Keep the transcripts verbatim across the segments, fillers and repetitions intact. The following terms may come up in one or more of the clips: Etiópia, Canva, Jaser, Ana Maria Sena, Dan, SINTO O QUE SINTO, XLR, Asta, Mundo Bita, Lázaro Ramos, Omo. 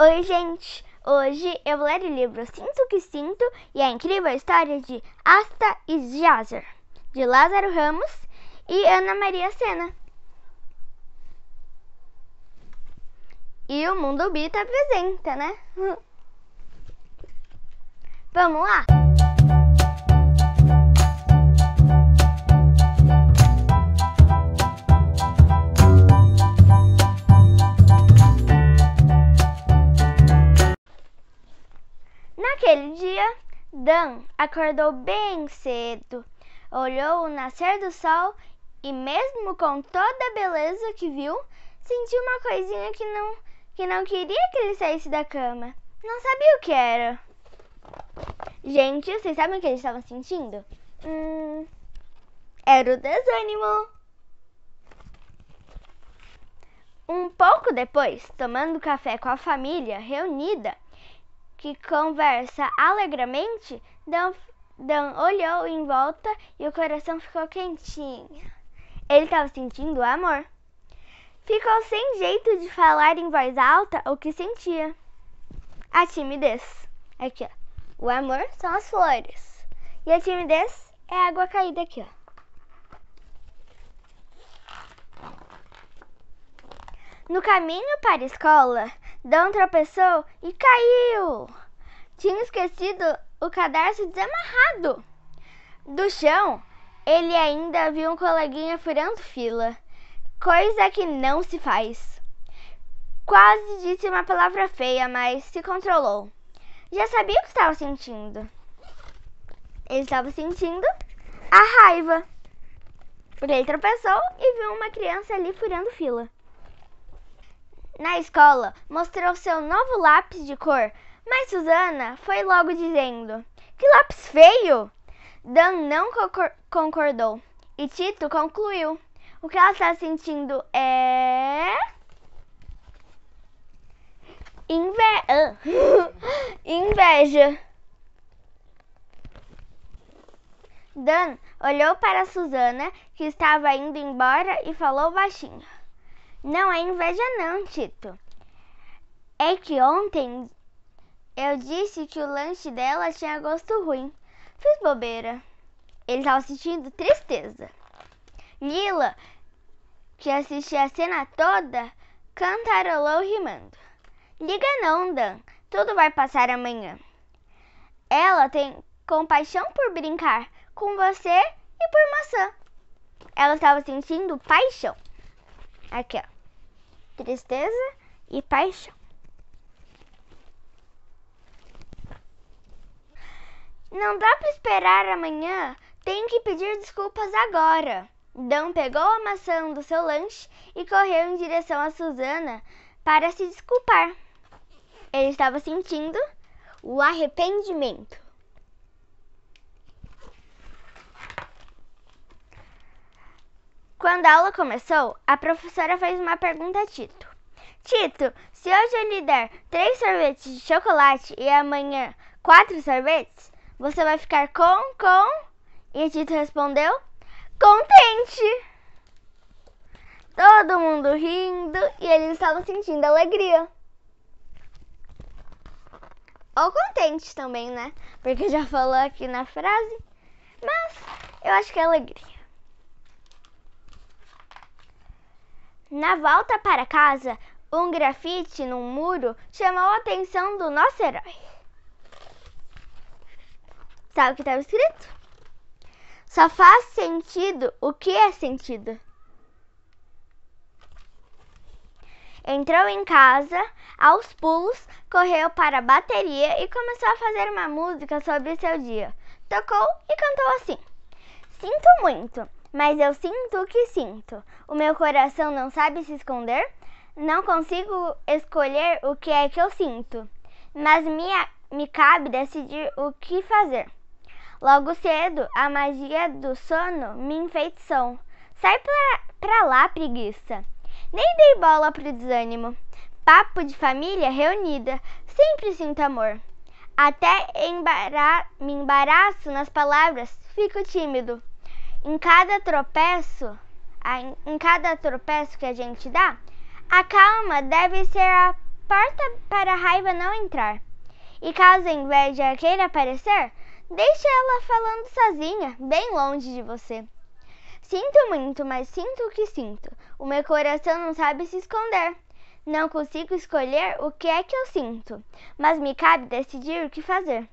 Oi, gente! Hoje eu vou ler o livro Sinto o que Sinto e a incrível história de Asta e Jaser, de Lázaro Ramos e Ana Maria Sena. E o Mundo Bita apresenta, né? Vamos lá! Naquele dia, Dan acordou bem cedo, olhou o nascer do sol e, mesmo com toda a beleza que viu, sentiu uma coisinha que não, que não queria que ele saísse da cama. Não sabia o que era. Gente, vocês sabem o que eles estavam sentindo? Hum, era o desânimo. Um pouco depois, tomando café com a família reunida, que conversa alegremente, Dan, Dan olhou em volta e o coração ficou quentinho. Ele estava sentindo amor. Ficou sem jeito de falar em voz alta o que sentia. A timidez. Aqui, ó. O amor são as flores. E a timidez é a água caída aqui, ó. No caminho para a escola, Dan tropeçou e caiu. Tinha esquecido o cadarço desamarrado. Do chão, ele ainda viu um coleguinha furando fila. Coisa que não se faz. Quase disse uma palavra feia, mas se controlou. Já sabia o que estava sentindo. Ele estava sentindo a raiva. Porque ele tropeçou e viu uma criança ali furando fila. Na escola, mostrou seu novo lápis de cor, mas Suzana foi logo dizendo: "Que lápis feio!" Dan não concordou e Tito concluiu: "O que ela está sentindo é... Inve... inveja." Dan olhou para Suzana, que estava indo embora, e falou baixinho: "Não é inveja não, Tito. É que ontem eu disse que o lanche dela tinha gosto ruim. Fiz bobeira." Ele estava sentindo tristeza. Lila, que assistia a cena toda, cantarolou rimando: "Liga não, Dan. Tudo vai passar amanhã." Ela tem compaixão por brincar com você e por maçã. Ela estava sentindo paixão. Aqui, ó. Tristeza e paixão. Não dá pra esperar amanhã. Tem que pedir desculpas agora. Dan pegou a maçã do seu lanche e correu em direção a Suzana para se desculpar. Ele estava sentindo o arrependimento. Quando a aula começou, a professora fez uma pergunta a Tito. "Tito, se hoje eu lhe der três sorvetes de chocolate e amanhã quatro sorvetes, você vai ficar com, com... E Tito respondeu: "Contente." Todo mundo rindo e eles estavam sentindo alegria. Ou contente também, né? Porque já falou aqui na frase. Mas eu acho que é alegria. Na volta para casa, um grafite num muro chamou a atenção do nosso herói. Sabe o que estava escrito? "Só faz sentido o que é sentido." Entrou em casa, aos pulos, correu para a bateria e começou a fazer uma música sobre seu dia. Tocou e cantou assim: "Sinto muito, mas eu sinto o que sinto. O meu coração não sabe se esconder. Não consigo escolher o que é que eu sinto. Mas me, me cabe decidir o que fazer. Logo cedo, a magia do sono me enfeitiçou. Sai pra, pra lá, preguiça. Nem dei bola pro desânimo. Papo de família reunida. Sempre sinto amor. Até embara- me embaraço nas palavras. Fico tímido. Em cada tropeço, em cada tropeço que a gente dá, a calma deve ser a porta para a raiva não entrar. E caso a inveja queira aparecer, deixe ela falando sozinha, bem longe de você. Sinto muito, mas sinto o que sinto. O meu coração não sabe se esconder. Não consigo escolher o que é que eu sinto, mas me cabe decidir o que fazer.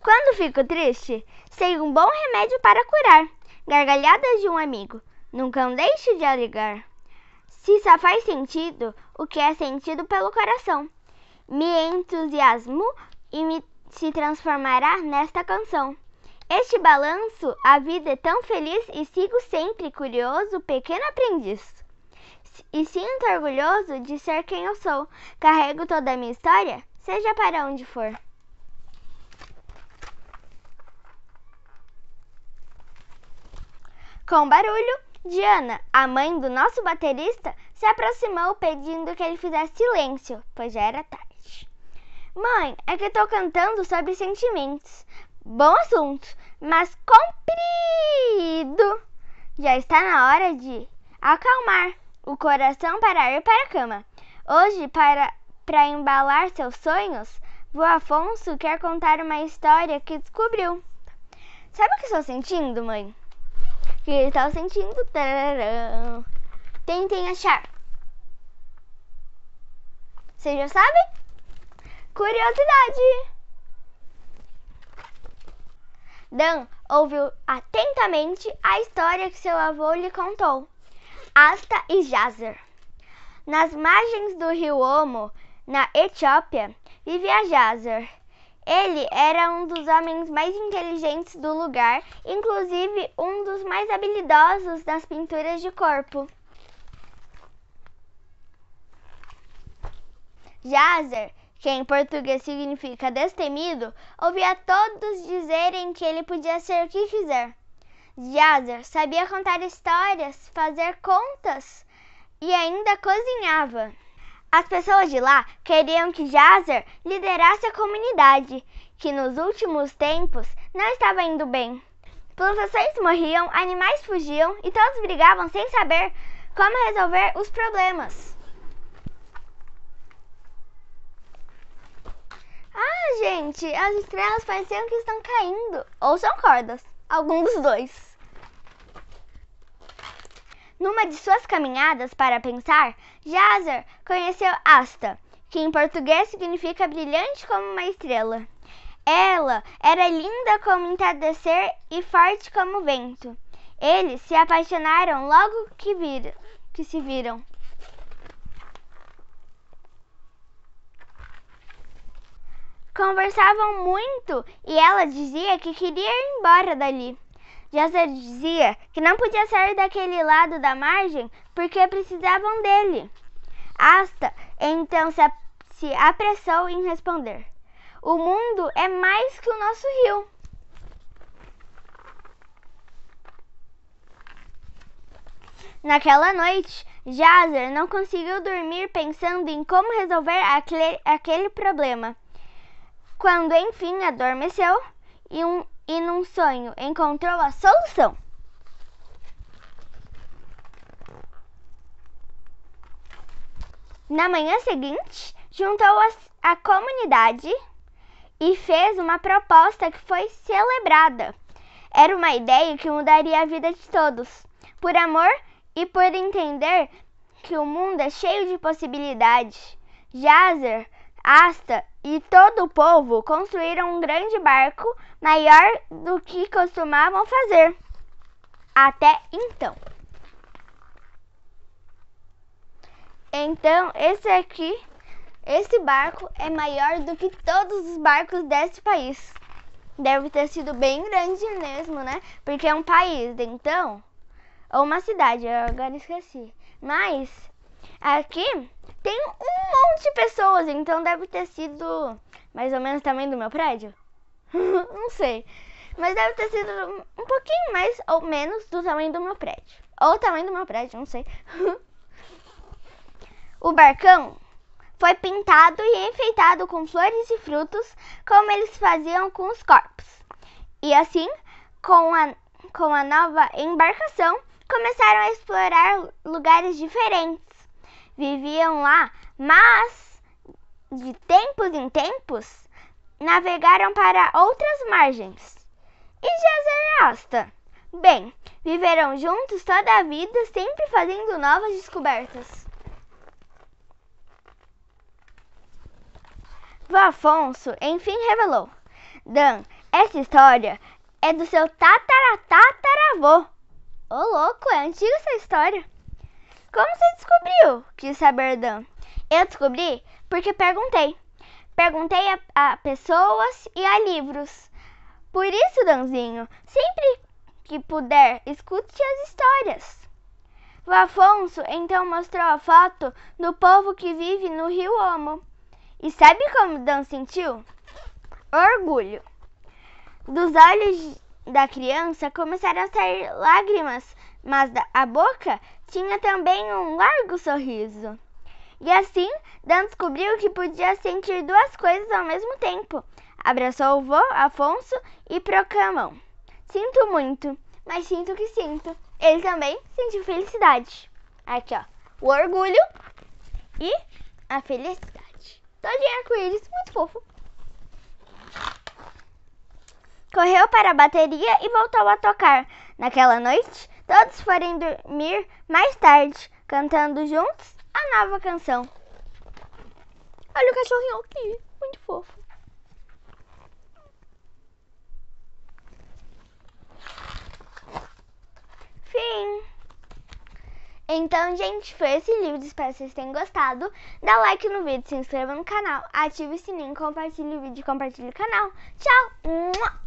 Quando fico triste, sei um bom remédio para curar. Gargalhadas de um amigo. Nunca deixe de alegar. Se só faz sentido o que é sentido pelo coração, me entusiasmo e me se transformará nesta canção. Este balanço, a vida é tão feliz e sigo sempre curioso, pequeno aprendiz. E sinto orgulhoso de ser quem eu sou. Carrego toda a minha história, seja para onde for. Com barulho, Diana, a mãe do nosso baterista, se aproximou pedindo que ele fizesse silêncio, pois já era tarde. Mãe, é que estou cantando sobre sentimentos. Bom assunto, mas comprido. Já está na hora de acalmar o coração para ir para a cama. Hoje, para, para embalar seus sonhos, vô Afonso quer contar uma história que descobriu. Sabe o que estou sentindo, mãe? Que estou sentindo. Tararão. Tentem achar. Vocês já sabem? Curiosidade! Dan ouviu atentamente a história que seu avô lhe contou. Asta e Jaser. Nas margens do rio Omo, na Etiópia, vivia Jaser. Ele era um dos homens mais inteligentes do lugar, inclusive um dos mais habilidosos nas pinturas de corpo. Jaser, que em português significa destemido, ouvia todos dizerem que ele podia ser o que quiser. Jaser sabia contar histórias, fazer contas e ainda cozinhava. As pessoas de lá queriam que Jaser liderasse a comunidade, que nos últimos tempos não estava indo bem. Plantações morriam, animais fugiam e todos brigavam sem saber como resolver os problemas. Ah, gente, as estrelas pareciam que estão caindo, ou são cordas, algum dos dois. Numa de suas caminhadas para pensar, Jaser conheceu Asta, que em português significa brilhante como uma estrela. Ela era linda como entardecer e forte como o vento. Eles se apaixonaram logo que, vir, que se viram. Conversavam muito e ela dizia que queria ir embora dali. Jaser dizia que não podia sair daquele lado da margem porque precisavam dele. Asta então se apressou em responder: o mundo é mais que o nosso rio. Naquela noite, Jaser não conseguiu dormir pensando em como resolver aquele, aquele problema. Quando enfim adormeceu e um E num sonho encontrou a solução. Na manhã seguinte, juntou a, a comunidade e fez uma proposta que foi celebrada. Era uma ideia que mudaria a vida de todos, por amor e por entender que o mundo é cheio de possibilidades. Jaser, Asta e todo o povo construíram um grande barco, maior do que costumavam fazer até então. Então, esse aqui, esse barco é maior do que todos os barcos deste país. Deve ter sido bem grande mesmo, né? Porque é um país, então, ou uma cidade, eu agora esqueci. Mas aqui tem um monte de pessoas, então deve ter sido mais ou menos também do meu prédio. Não sei, mas deve ter sido um pouquinho mais ou menos do tamanho do meu prédio. Ou o tamanho do meu prédio, não sei. O barcão foi pintado e enfeitado com flores e frutos, como eles faziam com os corpos. E assim, com a, com a nova embarcação, começaram a explorar lugares diferentes. Viviam lá, mas de tempos em tempos, navegaram para outras margens. E Jaser e Asta? Bem, viveram juntos toda a vida, sempre fazendo novas descobertas. Vô Afonso, enfim, revelou: Dan, essa história é do seu tatara-tataravô. Ô louco, é antiga essa história. Como você descobriu? Quis saber Dan. Eu descobri porque perguntei. Perguntei a, a pessoas e a livros. Por isso, Danzinho, sempre que puder, escute as histórias. O Afonso então mostrou a foto do povo que vive no rio Omo. E sabe como Dan sentiu? Orgulho. Dos olhos da criança começaram a sair lágrimas, mas a boca tinha também um largo sorriso. E assim, Dan descobriu que podia sentir duas coisas ao mesmo tempo. Abraçou o vô Afonso e proclamou: sinto muito, mas sinto que sinto. Ele também sentiu felicidade. Aqui, ó, o orgulho e a felicidade. Todo em arco-íris, muito fofo. Correu para a bateria e voltou a tocar. Naquela noite, todos foram dormir mais tarde, cantando juntos a nova canção. Olha o cachorrinho aqui, muito fofo. Fim. Então, gente, foi esse livro. Espero que vocês tenham gostado. Dá like no vídeo, se inscreva no canal, ative o sininho, compartilhe o vídeo e compartilhe o canal. Tchau!